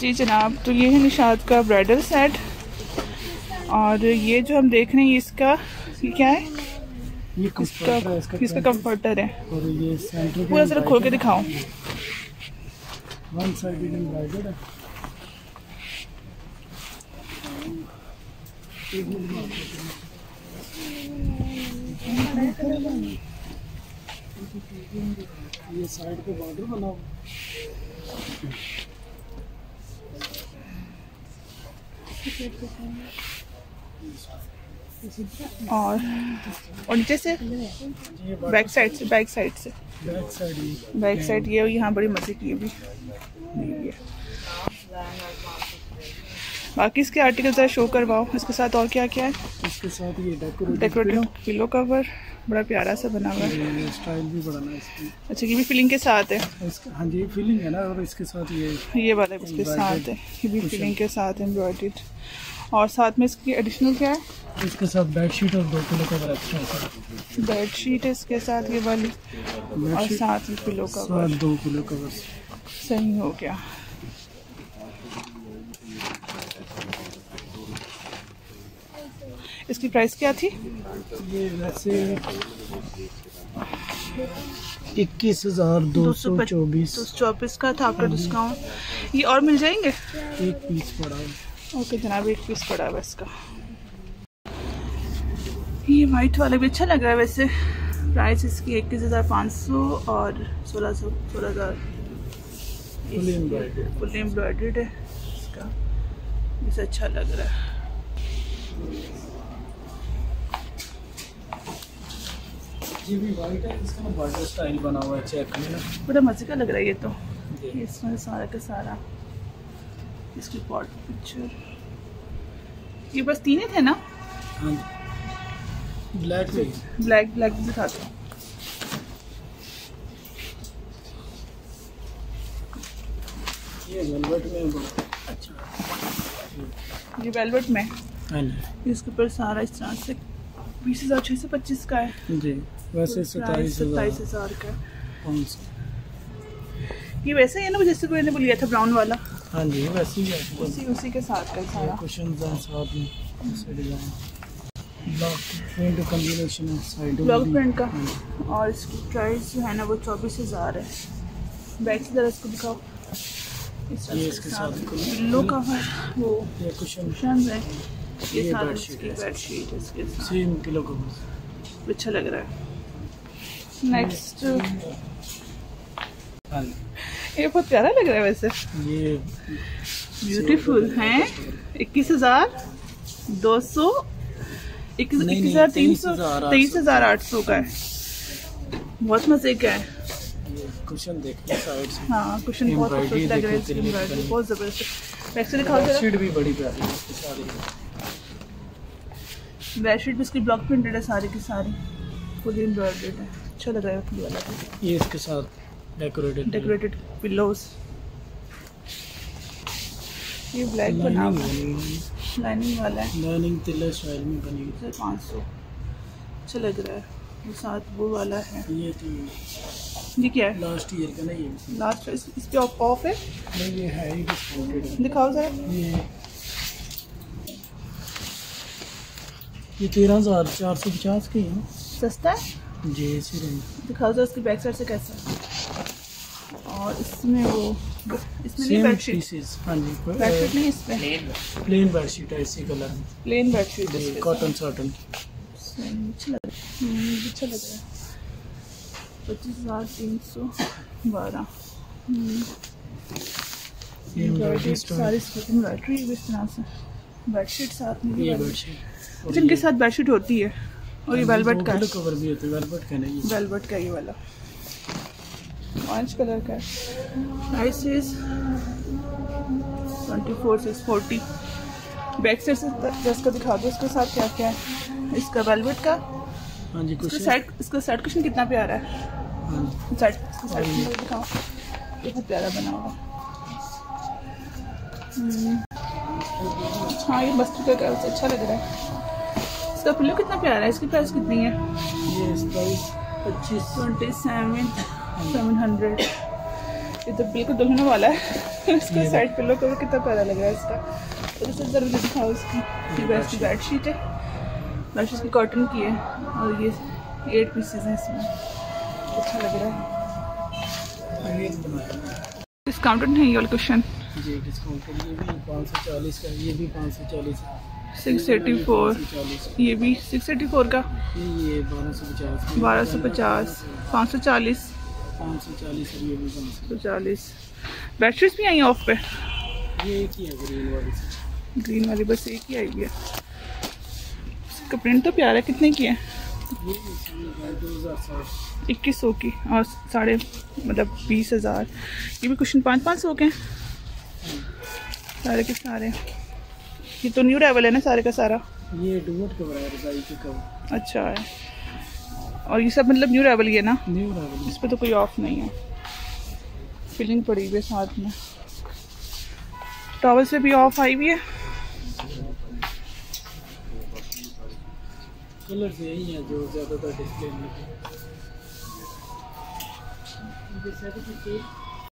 जी जनाब, तो ये है निशात का ब्राइडल सेट। और ये जो हम देख रहे हैं इसका ये क्या है, ये इसका कंफर्टर है। और ये पूरा जरा खोल के दिखाओ। वन साइड ब्राइडल है। ये साइड पे बॉर्डर बनाओ। और नीचे से बैक साइड ये यहाँ बड़ी मजे की है भी। बाकी इसके आर्टिकल जरा शो करवाओ। इसके साथ और क्या क्या है? इसके साथ ये डेकोरेटिव पिलो कवर बड़ा प्यारा सा बना हुआ है। स्टाइल भी बड़ा नाइस है। अच्छा, ये भी फिलिंग के साथ है। हाँ जी, फिलिंग है ना। और इसके साथ ये वाला इसके साथ है, ये भी फिलिंग के साथ एम्ब्रॉयडर्ड। और साथ में इसकी एडिशनल क्या है? इसके साथ बेडशीट और दो पिलो कवर एक्स्ट्रा। बेडशीट है इसके साथ ये वाली, और साथ ही पिलो कवर, दो पिलो कवर। सही हो गया। इसकी प्राइस क्या थी? ये वैसे 21,224 का था आपका डिस्काउंट। ये और मिल जाएंगे? एक पीस पड़ा है। ओके जनाब, एक पीस पड़ा है इसका। ये वाइट वाला भी अच्छा लग रहा है। वैसे प्राइस इसकी 21,500 और 16,000 फुल एम्ब्रॉयडर्ड है इसका। इसे अच्छा लग रहा है। ये भी वाइट है, इसका बॉर्डर स्टाइल बना हुआ है। चेक में ना बड़ा मजे का लग रहा है ये तो। ये इसमें सारा का सारा इसकी पोर्ट्रेट पिक्चर। ये बस तीन ही थे ना? हाँ, ब्लैक भी दिखाता हूँ। ये वेलवेट में बहुत अच्छा। ये वेलवेट में इसके ऊपर सारा इस तरह से 20,625 का है जी। वैसे 27,000 का है। ये वैसे है ना, जैसे कोई ने बोला था ब्राउन वाला। हाँ जी, वैसे ही है, उसी के साथ का सारा कुशन्स और साथ में इसका डिजाइन ब्लॉक प्रिंट कॉम्बिनेशन है साइड ब्लॉक प्रिंट का। और इसकी प्राइस जो है ना वो 24,000 है। बैक से जरा इसको दिखाओ। ये इसके साथ पिलो कवर, वो ये कुशन्स है, ये बेडशीट इसके साथ सेम किलो का। अच्छा लग रहा है। नेक्स्ट ये बहुत प्यारा लग रहा है वैसे। ये ब्यूटीफुल हैं। 23,800 का है। बहुत मजे का है। कुशन देखिए साइड से। हाँ, कुशन बहुत खूबसूरत लग रहा है, बहुत जबरदस्त। बैक से दिखाओ जरा। बेडशीट भी बड़ी प्यारी है इसके साथ। बेडशीट भी इसकी ब्लॉक प्रिंटेड है सारी की सारी, फुल एम्ब्रॉयडर्ड है। अच्छा लग रहा है ये वाला। ये इसके साथ डेकोरेटेड पिलोज। ये ब्लैक बना हुआ है, लाइनिंग वाला है। लाइनिंग तिल्ला स्टाइल में बनी हुई है। 500 अच्छा लग रहा है। वो साथ वो वाला है। ये तो ये क्या है? लास्ट ईयर का नहीं है। लास्ट इस पे ऑफ है नहीं, ये है ही डिस्काउंटेड। दिखाओ जरा। ये 13,450 की है। सस्ता है जी। इसी रेंज दिखाओ जरा। इसकी बैक साइड से कैसा है? और इसमें वो इसमें नहीं बेडशीट। हाँ जी, बेडशीट नहीं, इसमें प्लेन बेडशीट है। इसी कलर में प्लेन बेडशीट है, कॉटन साटन। अच्छा लग रहा है। 25,312 सारी लॉटरी इस तरह से बेडशीट साथ में। ये बेडशीट जिनके साथ बेडशीट होती है। और ये वेलवेट का कवर भी होता है। वेलवेट का नहीं, वेलवेट का ये वाला ऑरेंज कलर का। Price is 24,640। बैक साइड से जस्ट का दिखा दो। इसके साथ क्या क्या है? इसका वेलवेट का। हाँ जी, कुछ सेट। इसका सेट कुशन कितना प्यारा है। हां, सेट दिखाओ, बहुत प्यारा बना हुआ। हाँ, ये बस्ती का कलर अच्छा लग रहा है। इसका पिलो कितना प्यारा है। इसकी प्राइस कितनी है? ये प्राइस 27,700। ये तो बिल्कुल दुल्हन वाला है। इसको साइड पिलो कवर कितना प्यारा लग रहा है इसका। और जरा दिखाओ इसकी बेडशीट है, बेडशीट इसकी कॉटन की है और ये 8 पीसेज हैं इसमें, अच्छा लग रहा है। डिस्काउंटेड है ये वाला कुशन जी, डिस्काउंटेड ये भी 540 का, ये भी 540 684, ये भी 684 का, ये 1250, 540, ये भी 540। बैटरीज भी आई ऑफ पे, ये एक ही है ग्रीन वाली, बस एक ही आई हुई है। इसका प्रिंट तो प्यारा है, कितने की है? 2100 की और साढ़े मतलब 20,000। ये भी कुशन 500 के हैं सारे के सारे। ये तो न्यू रेवल है ना सारे का सारा, ये डुअल कवर है, रजाई के कवर अच्छा है। और ये सब मतलब न्यू रेवल ही है ना, न्यू रेवल, इस पे तो कोई ऑफ नहीं है। फिलिंग पड़ी हुई है साथ में, टॉवल से भी ऑफ आई हुई है। कलर्स यही है जो ज़्यादातर डिस्प्ले में